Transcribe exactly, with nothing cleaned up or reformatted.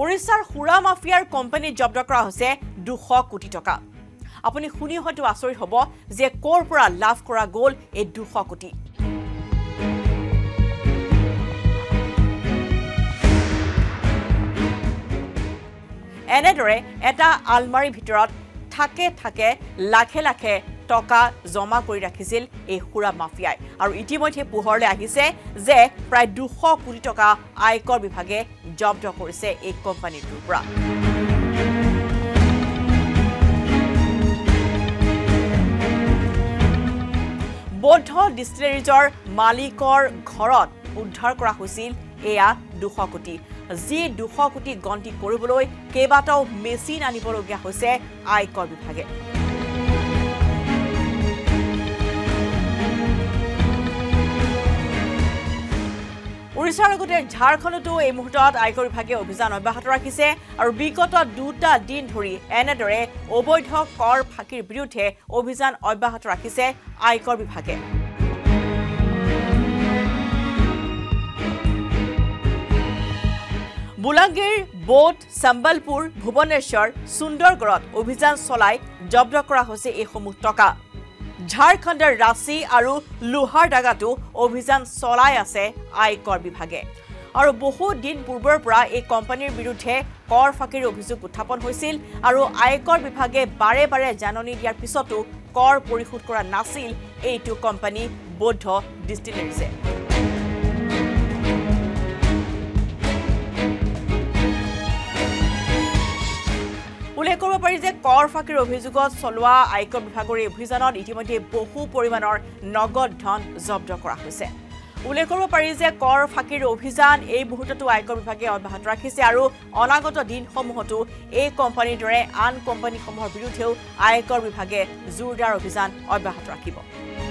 Orissar Hura Mafia Company job dakra hose two hundred কোটি টাকা আপনি শুনি হয়তো আচৰিত হ'ব যে কৰ পৰা লাভ কৰা গ'ল এই two hundred কোটি এনেদৰে এটা আলমাৰি ভিতৰত থাকে থাকে লাখে লাখে টকা জমা কৰি ৰাখিছিল এই হুৰা মাফিয়াই আৰু ইতিমধ্যে পোহৰলৈ আহিছে যে প্ৰায় two hundred কোটি টকা আয়কৰ বিভাগে জব্দ কৰিছে এই কোম্পানীটোৰ পৰা Bodho distilleryৰ malikor ঘৰত উদ্ধাৰ কৰা হৈছিল এয়া two hundred কোটি জি two hundred কোটি গন্তি কৰিবলৈ কেবাটাও মেচিন আনিবলগীয়া হৈছে আয়কৰ বিভাগে উৰিষ্যাৰ লগতে ঝাৰখণ্ডতো এই মুহূৰ্তত আয়কৰ বিভাগে অভিযান অব্যাহত ৰাখিছে আৰু বিগত দুটা দিন ধৰি এনেদৰে অবৈধ কৰ ফাঁকিৰ বিৰুদ্ধে অভিযান অব্যাহত ৰাখিছে আয়কৰ বিভাগে বুলাঙ্গীৰ বোট সম্বলপুৰ ভুবনেশ্বৰ সুন্দৰগড়ত অভিযান চলাই জব্দ কৰা হৈছে এই সমূহ টকা झारखंडৰ ৰাশি আৰু লোহাৰডাগাটো অভিযান চলাই আছে আয়কৰ বিভাগে আৰু বহু দিন পূৰ্বৰ পৰা এই কোম্পানীৰ বিৰুদ্ধে কৰ ফাঁকিৰ অভিযোগ উত্থাপন হৈছিল আৰু আয়কৰ বিভাগে বাৰে বাৰে জাননী দিয়াৰ পিছতো কৰ পৰিশোধ কৰা নাছিল এইটো কোম্পানী বৌদ্ধ ডিষ্টিলাৰীছে উল্লেখৰ পৰি যে কৰ ফাঁকিৰ অভিযোগত চলোৱা আয়কৰ বিভাগৰ অভিযানত ইতিমধ্যে বহু পৰিমাণৰ নগদ ধন জব্দ কৰা হৈছে উল্লেখৰ পৰি যে কৰ ফাঁকিৰ অভিযান এই মুহূৰ্তত আয়কৰ বিভাগে অব্যাহত ৰাখিছে আৰু অনাগত দিনসমূহতো এই কোম্পানীৰ দৰে আন কোম্পানীসমূহৰ বিৰুদ্ধেও আয়কৰ বিভাগে জোৰদাৰ অভিযান অব্যাহত ৰাখিব